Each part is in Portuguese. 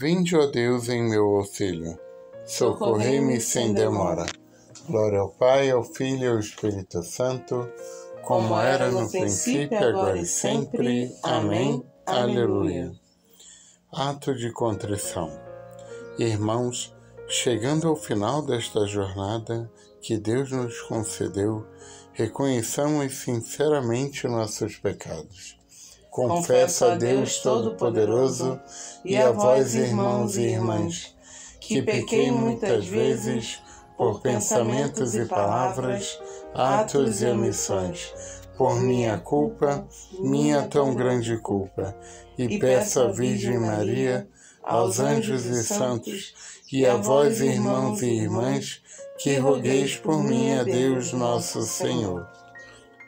Vinde, ó Deus, em meu auxílio, socorrei-me sem demora. Glória ao Pai, ao Filho e ao Espírito Santo, como era no princípio, agora e sempre. Amém. Aleluia. Ato de contrição. Irmãos, chegando ao final desta jornada que Deus nos concedeu, reconheçamos sinceramente nossos pecados. Confesso a Deus Todo-Poderoso e a vós, irmãos e irmãs, que pequei muitas vezes por pensamentos e palavras, atos e omissões, por minha culpa, minha tão grande culpa, e peço à Virgem Maria, aos anjos e santos, e a vós, irmãos e irmãs, que rogueis por mim a Deus nosso Senhor.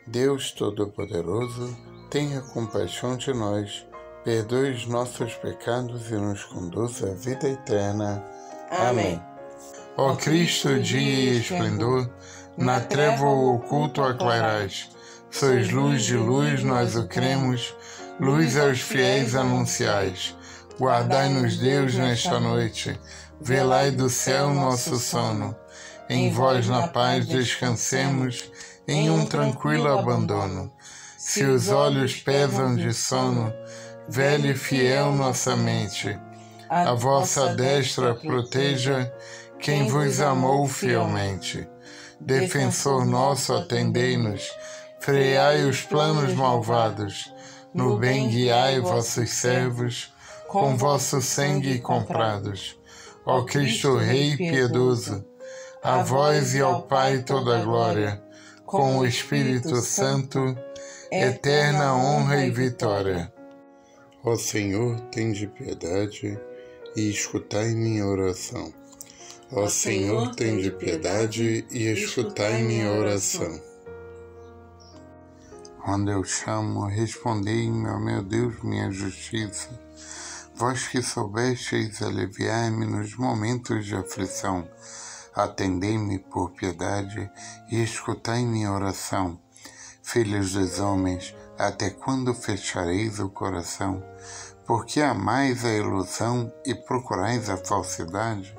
Deus Todo-Poderoso, tenha compaixão de nós, perdoe os nossos pecados e nos conduza à vida eterna. Amém. Ó Cristo, dia e esplendor, na treva oculto aclarais. Sois luz de luz, nós o cremos, luz aos fiéis anunciais. Guardai-nos, Deus, nesta noite, velai do céu nosso sono. Em vós, na paz, descansemos, em um tranquilo abandono. Se os olhos pesam de sono, velha e fiel nossa mente, a vossa destra proteja quem vos amou fielmente. Defensor nosso, atendei-nos, freai os planos malvados, no bem guiai vossos servos, com vosso sangue comprados. Ó Cristo Rei piedoso, a vós e ao Pai toda glória, com o Espírito Santo, eterna honra e vitória. Ó Senhor, tende piedade e escutai minha oração. Ó Senhor, tende piedade e escutai minha oração. Quando eu chamo, respondei-me, ó meu Deus, minha justiça. Vós que soubestes aliviar-me nos momentos de aflição, atendei-me por piedade e escutai minha oração. Filhos dos homens, até quando fechareis o coração? Porque amais a ilusão e procurais a falsidade?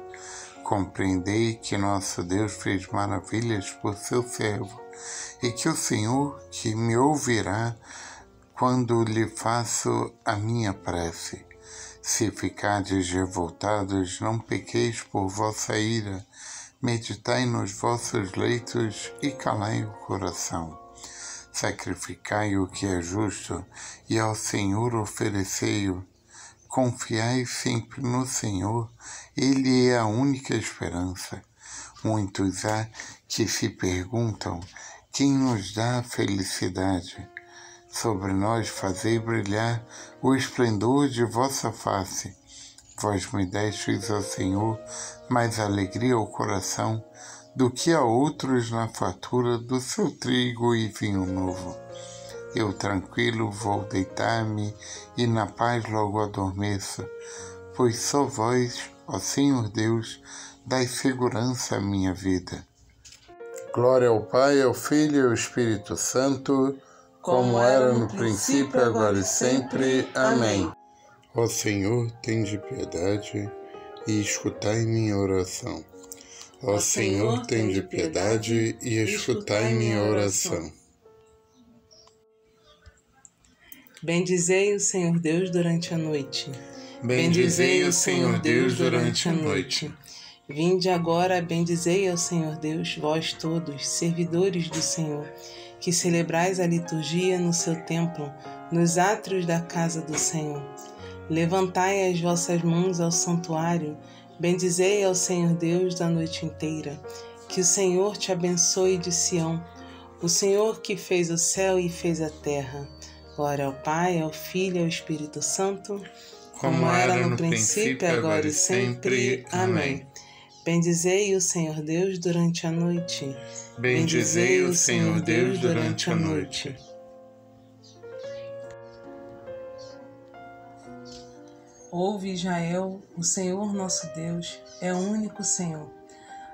Compreendei que nosso Deus fez maravilhas por seu servo, e que o Senhor que me ouvirá quando lhe faço a minha prece. Se ficardes revoltados, não pequeis por vossa ira, meditai nos vossos leitos e calai o coração. Sacrificai o que é justo e ao Senhor oferecei-o. Confiai sempre no Senhor, Ele é a única esperança. Muitos há que se perguntam, quem nos dá a felicidade? Sobre nós fazei brilhar o esplendor de vossa face. Vós me destes, ó Senhor, mais alegria ao coração do que a outros na fartura do seu trigo e vinho novo. Eu tranquilo vou deitar-me e na paz logo adormeço, pois só vós, ó Senhor Deus, dai segurança à minha vida. Glória ao Pai, ao Filho e ao Espírito Santo, como era no princípio, agora e sempre. Amém. Ó Senhor, tende piedade e escutai minha oração. Ó Senhor, tende piedade e escutai minha oração. Bendizei o Senhor Deus durante a noite. Bendizei o Senhor Deus durante a noite. Vinde agora, bendizei ao Senhor Deus, vós todos, servidores do Senhor, que celebrais a liturgia no seu templo, nos átrios da casa do Senhor. Levantai as vossas mãos ao santuário, bendizei ao Senhor Deus da noite inteira. Que o Senhor te abençoe de Sião, o Senhor que fez o céu e fez a terra. Glória ao Pai, ao Filho e ao Espírito Santo, como era no princípio, agora e sempre. Amém. Bendizei o Senhor Deus durante a noite. Bendizei o Senhor Deus durante a noite. Ouve, Israel, o Senhor nosso Deus é o único Senhor.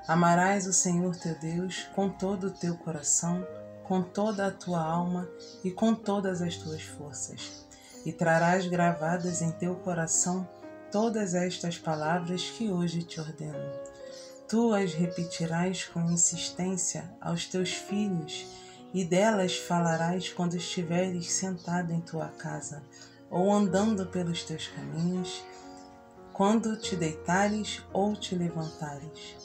Amarás o Senhor teu Deus com todo o teu coração, com toda a tua alma e com todas as tuas forças. E trarás gravadas em teu coração todas estas palavras que hoje te ordeno. Tu as repetirás com insistência aos teus filhos e delas falarás quando estiveres sentado em tua casa ou andando pelos teus caminhos, quando te deitares ou te levantares.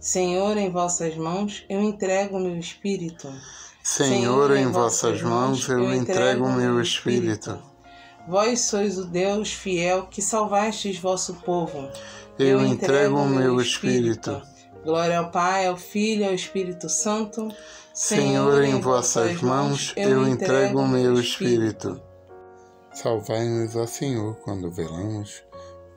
Senhor, em vossas mãos eu entrego o meu espírito. Senhor, em vossas mãos eu entrego o meu espírito. Vós sois o Deus fiel que salvastes vosso povo. Eu entrego o meu espírito. Glória ao Pai, ao Filho e ao Espírito Santo. Senhor, em vossas mãos eu entrego o meu espírito. Salvai-nos, ó Senhor, quando velamos,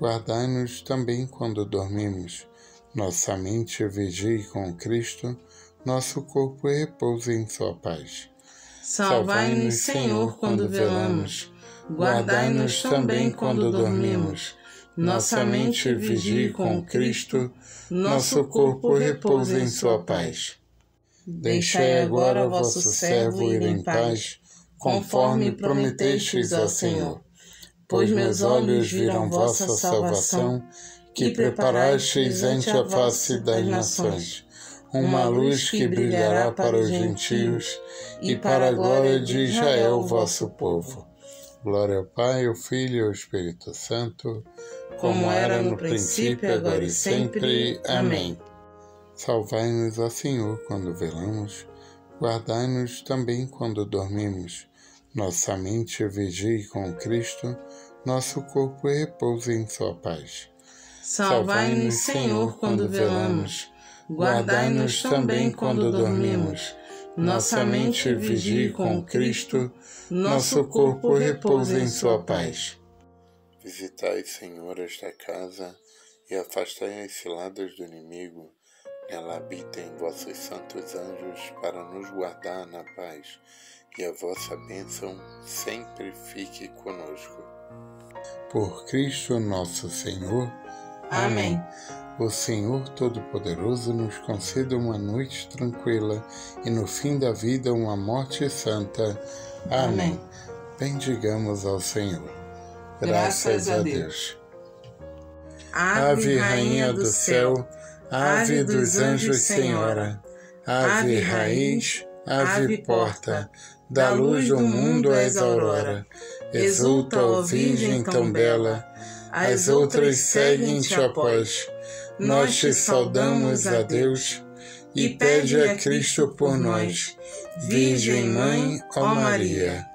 guardai-nos também quando dormimos. Nossa mente vigie com Cristo, nosso corpo repousa em sua paz. Salvai-nos, Senhor, quando velamos, guardai-nos também quando dormimos. Nossa mente vigie com Cristo, nosso corpo repousa em sua paz. Deixai agora vosso servo ir em paz, conforme prometestes, ó Senhor, pois meus olhos viram vossa salvação, que preparastes ante a face das nações, uma luz que brilhará para os gentios e para a glória de Israel, vosso povo. Glória ao Pai, ao Filho e ao Espírito Santo, como era no princípio, agora e sempre. Amém. Salvai-nos, ó Senhor, quando velamos, guardai-nos também quando dormimos. Nossa mente vigie com Cristo, nosso corpo repousa em sua paz. Salvai-nos, Senhor, quando velamos, guardai-nos também quando dormimos. Nossa mente vigie com Cristo, nosso corpo repousa em sua paz. Visitai, Senhor, esta casa e afastai as ciladas do inimigo. Ela habita em vossos santos anjos para nos guardar na paz, e a vossa bênção sempre fique conosco. Por Cristo nosso Senhor. Amém. O Senhor Todo-Poderoso nos conceda uma noite tranquila e no fim da vida uma morte santa. Amém. Bendigamos ao Senhor. Graças a Deus. Ave, Rainha do Céu, Ave dos anjos, Senhora, Ave raiz, Ave porta, da luz do mundo és aurora. Exulta, ó Virgem tão bela, as outras seguem-te após. Nós te saudamos a Deus e pede a Cristo por nós. Virgem Mãe, ó Maria.